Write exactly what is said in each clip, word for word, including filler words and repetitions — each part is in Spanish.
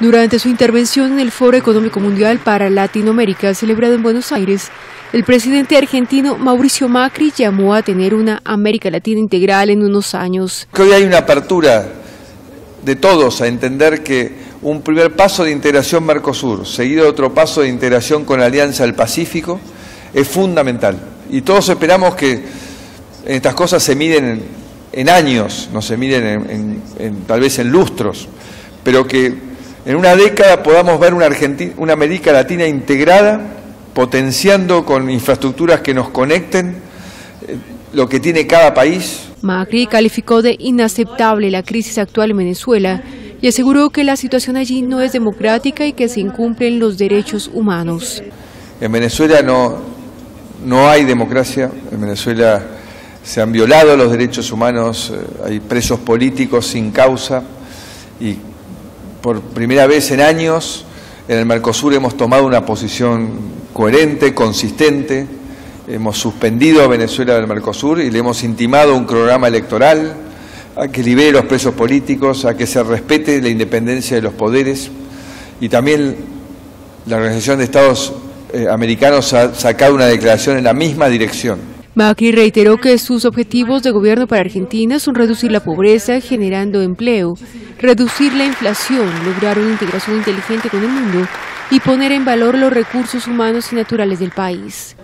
Durante su intervención en el Foro Económico Mundial para Latinoamérica, celebrado en Buenos Aires, el presidente argentino Mauricio Macri llamó a tener una América Latina integral en unos años. Hoy hay una apertura de todos a entender que un primer paso de integración Mercosur, seguido de otro paso de integración con la Alianza del Pacífico, es fundamental. Y todos esperamos que estas cosas se miden en años, no se miden en, en, en, tal vez en lustros, pero que en una década podamos ver una, Argentina, una América Latina integrada, potenciando con infraestructuras que nos conecten lo que tiene cada país. Macri calificó de inaceptable la crisis actual en Venezuela y aseguró que la situación allí no es democrática y que se incumplen los derechos humanos. En Venezuela no, no hay democracia, en Venezuela se han violado los derechos humanos, hay presos políticos sin causa y por primera vez en años, en el Mercosur hemos tomado una posición coherente, consistente, hemos suspendido a Venezuela del Mercosur y le hemos intimado un cronograma electoral a que libere los presos políticos, a que se respete la independencia de los poderes y también la Organización de Estados Americanos ha sacado una declaración en la misma dirección. Macri reiteró que sus objetivos de gobierno para Argentina son reducir la pobreza generando empleo, reducir la inflación, lograr una integración inteligente con el mundo y poner en valor los recursos humanos y naturales del país.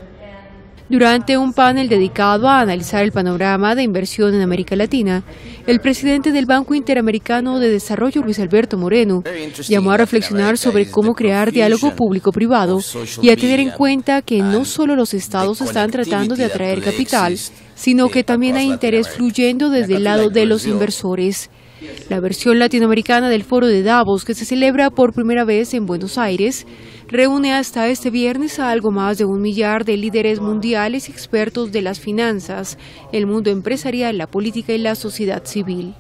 Durante un panel dedicado a analizar el panorama de inversión en América Latina, el presidente del Banco Interamericano de Desarrollo, Luis Alberto Moreno, llamó a reflexionar sobre cómo crear diálogo público-privado y a tener en cuenta que no solo los estados están tratando de atraer capital, sino que también hay interés fluyendo desde el lado de los inversores. La versión latinoamericana del Foro de Davos, que se celebra por primera vez en Buenos Aires, reúne hasta este viernes a algo más de un millar de líderes mundiales y expertos de las finanzas, el mundo empresarial, la política y la sociedad civil.